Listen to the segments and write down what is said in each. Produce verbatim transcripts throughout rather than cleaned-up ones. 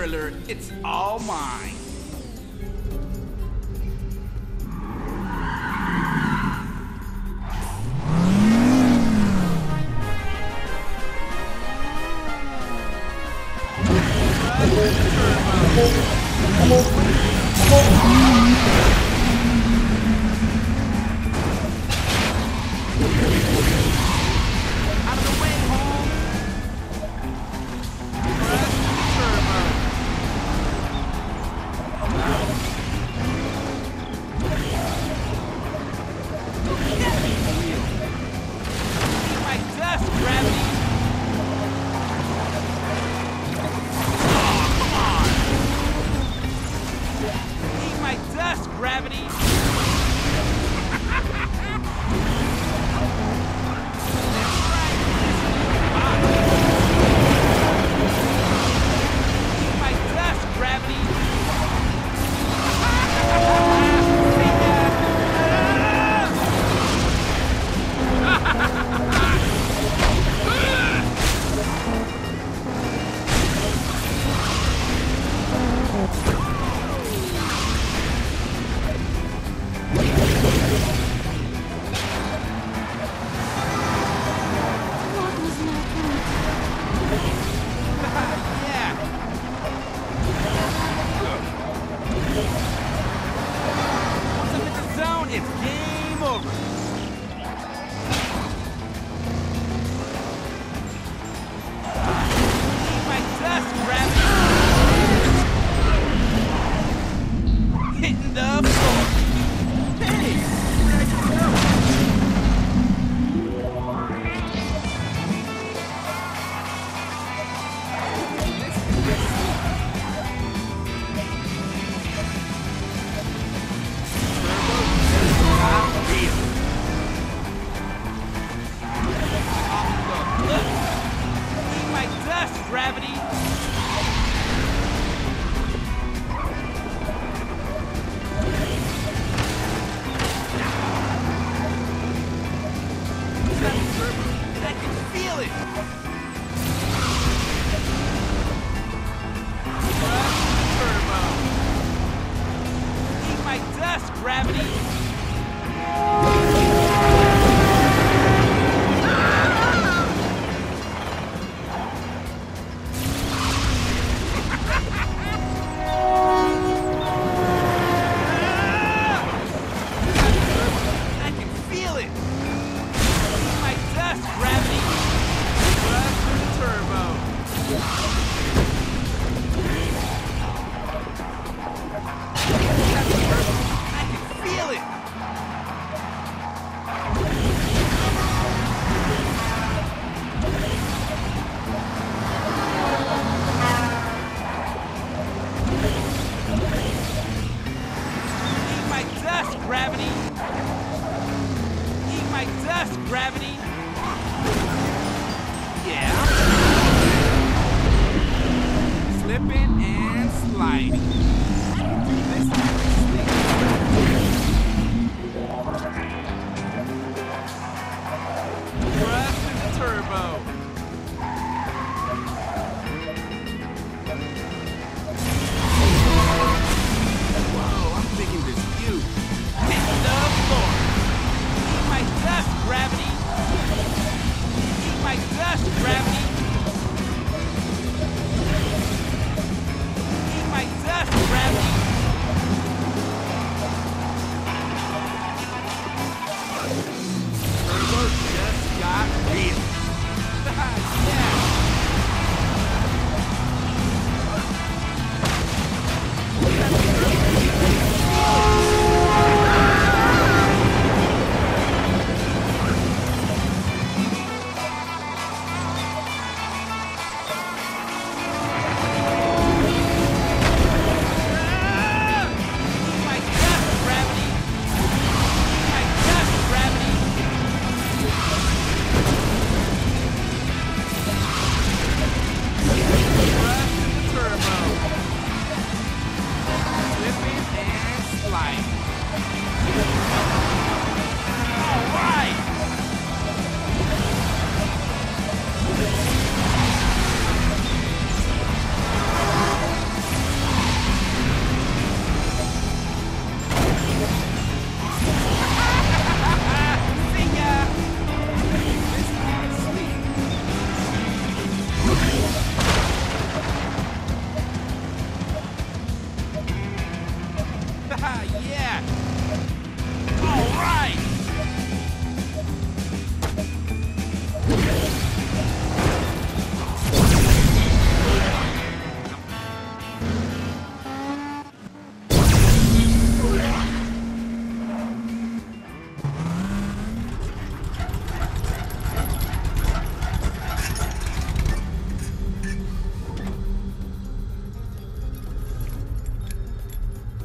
Spoiler alert, it's all mine. Gravity.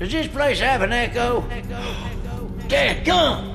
Does this place have an echo? Dad, come!